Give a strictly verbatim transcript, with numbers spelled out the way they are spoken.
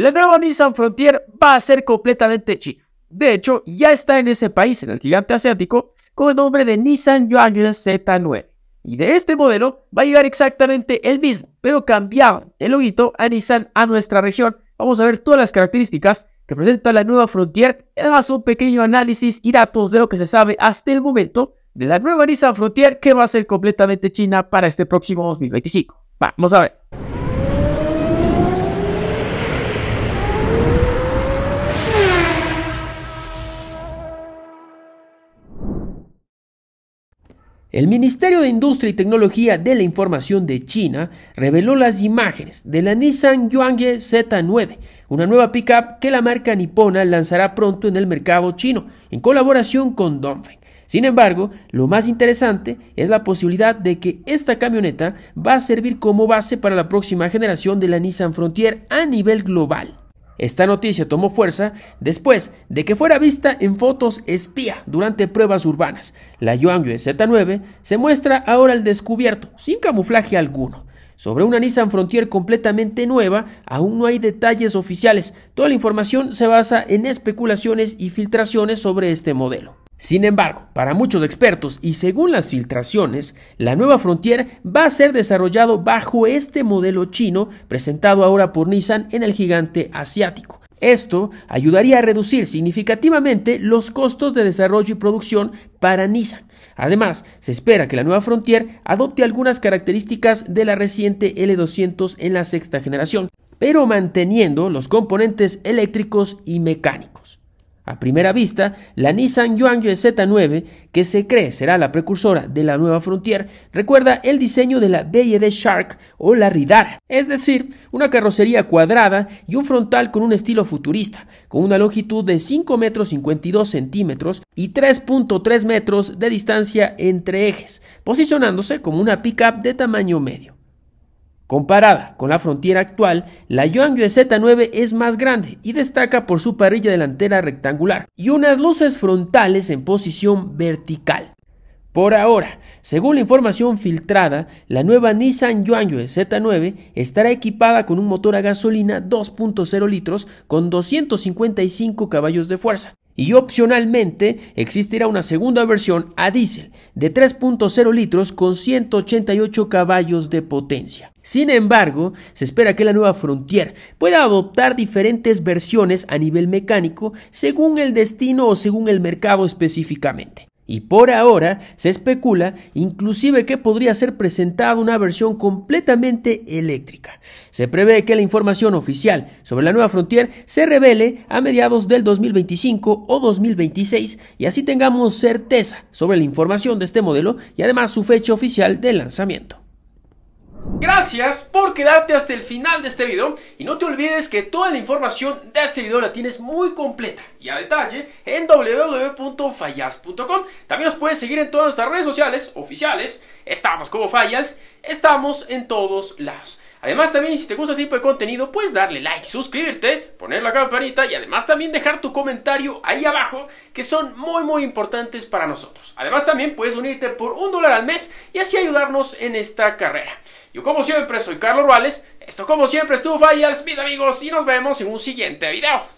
La nueva Nissan Frontier va a ser completamente china. De hecho, ya está en ese país, en el gigante asiático, con el nombre de Nissan Yuan Yuan Z nueve. Y de este modelo va a llegar exactamente el mismo, pero cambiado el loguito a Nissan a nuestra región. Vamos a ver todas las características que presenta la nueva Frontier, y además un pequeño análisis y datos de lo que se sabe hasta el momento de la nueva Nissan Frontier, que va a ser completamente china para este próximo dos mil veinticinco. Vamos a ver. El Ministerio de Industria y Tecnología de la Información de China reveló las imágenes de la Nissan Yuanjie Z nueve, una nueva pickup que la marca nipona lanzará pronto en el mercado chino, en colaboración con Dongfeng. Sin embargo, lo más interesante es la posibilidad de que esta camioneta va a servir como base para la próxima generación de la Nissan Frontier a nivel global. Esta noticia tomó fuerza después de que fuera vista en fotos espía durante pruebas urbanas. La Yuanjie Z nueve se muestra ahora al descubierto, sin camuflaje alguno. Sobre una Nissan Frontier completamente nueva, aún no hay detalles oficiales. Toda la información se basa en especulaciones y filtraciones sobre este modelo. Sin embargo, para muchos expertos y según las filtraciones, la nueva Frontier va a ser desarrollado bajo este modelo chino presentado ahora por Nissan en el gigante asiático. Esto ayudaría a reducir significativamente los costos de desarrollo y producción para Nissan. Además, se espera que la nueva Frontier adopte algunas características de la reciente L doscientos en la sexta generación, pero manteniendo los componentes eléctricos y mecánicos. A primera vista, la Nissan Yuanjie Z nueve, que se cree será la precursora de la nueva Frontier, recuerda el diseño de la B Y D Shark o la Ridar, es decir, una carrocería cuadrada y un frontal con un estilo futurista, con una longitud de cinco metros cincuenta y dos centímetros y tres punto tres metros de distancia entre ejes, posicionándose como una pickup de tamaño medio. Comparada con la Frontier actual, la Yuanjie Z nueve es más grande y destaca por su parrilla delantera rectangular y unas luces frontales en posición vertical. Por ahora, según la información filtrada, la nueva Nissan Yuanjie Z nueve estará equipada con un motor a gasolina dos punto cero litros con doscientos cincuenta y cinco caballos de fuerza. Y opcionalmente existirá una segunda versión a diésel de tres punto cero litros con ciento ochenta y ocho caballos de potencia. Sin embargo, se espera que la nueva Frontier pueda adoptar diferentes versiones a nivel mecánico según el destino o según el mercado específicamente. Y por ahora se especula inclusive que podría ser presentada una versión completamente eléctrica. Se prevé que la información oficial sobre la nueva Frontier se revele a mediados del dos mil veinticinco o dos mil veintiséis y así tengamos certeza sobre la información de este modelo y además su fecha oficial de lanzamiento. Gracias por quedarte hasta el final de este video y no te olvides que toda la información de este video la tienes muy completa y a detalle en w w w punto fayals punto com. También nos puedes seguir en todas nuestras redes sociales oficiales, estamos como Fayals, estamos en todos lados. Además también, si te gusta este tipo de contenido, puedes darle like, suscribirte, poner la campanita y además también dejar tu comentario ahí abajo, que son muy muy importantes para nosotros. Además también puedes unirte por un dólar al mes y así ayudarnos en esta carrera. Yo como siempre soy Carlos Ruales, esto como siempre estuvo Fayals, mis amigos, y nos vemos en un siguiente video.